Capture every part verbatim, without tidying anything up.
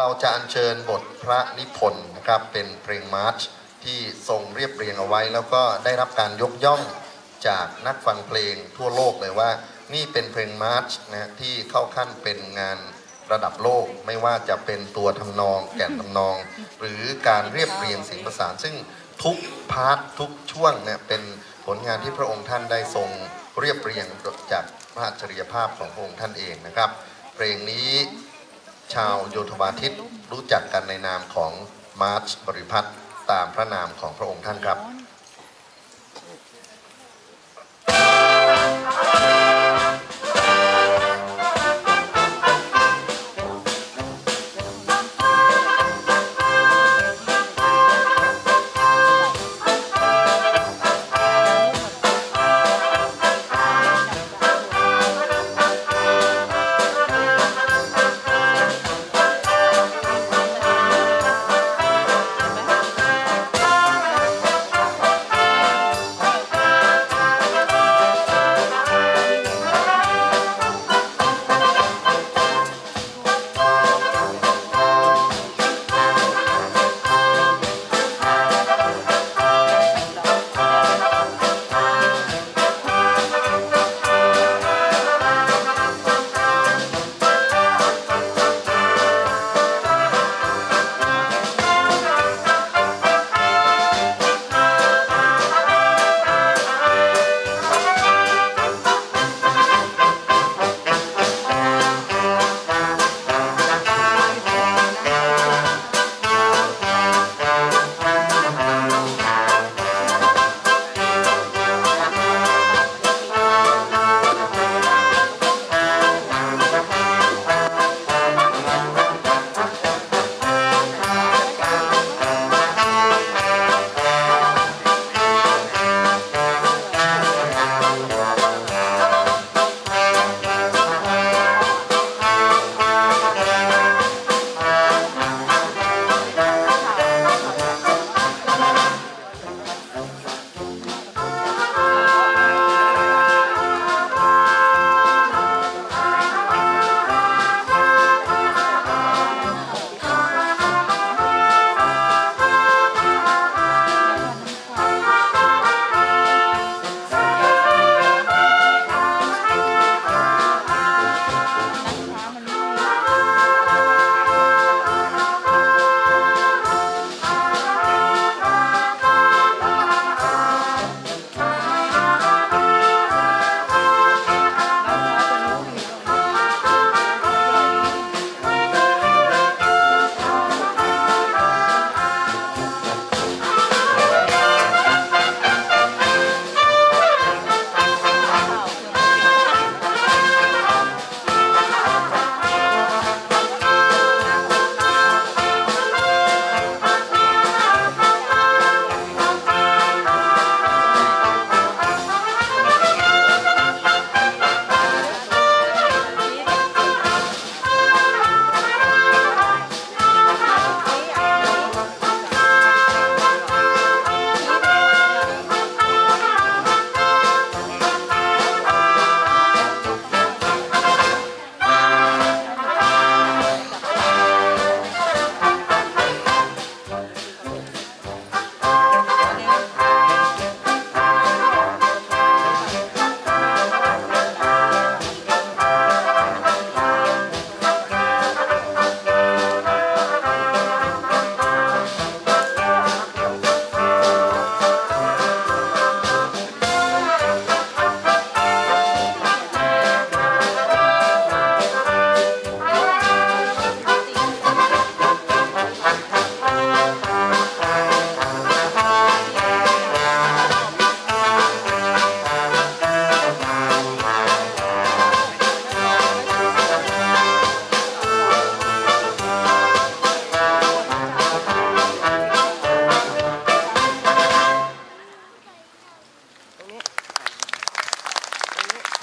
เราจะอัญเชิญบทพระนิพนธ์นะครับเป็นเพลงมาร์ชที่ทรงเรียบเรียงเอาไว้แล้วก็ได้รับการยกย่องจากนักฟังเพลงทั่วโลกเลยว่านี่เป็นเพลงมาร์ชนะที่เข้าขั้นเป็นงานระดับโลกไม่ว่าจะเป็นตัวทำนองแก่นทำนองหรือการเรียบเรียงเสียงประสานซึ่งทุกพาร์ททุกช่วงเนี่ยเป็นผลงานที่พระองค์ท่านได้ทรงเรียบเรียงจากพระอัจฉริยภาพของพระองค์ท่านเองนะครับเพลงนี้ชาวโยธวาทิตรู้จักกันในนามของมาร์ชบริพัตรตามพระนามของพระองค์ท่านครับ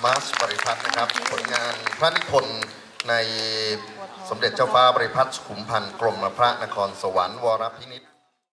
มาร์ชบริพัตรนะครับผลงานพระนิพนธ์ในสมเด็จเจ้าฟ้าบริพัตรขุมพันธ์กรมพระนครสวรรค์วรพินิจ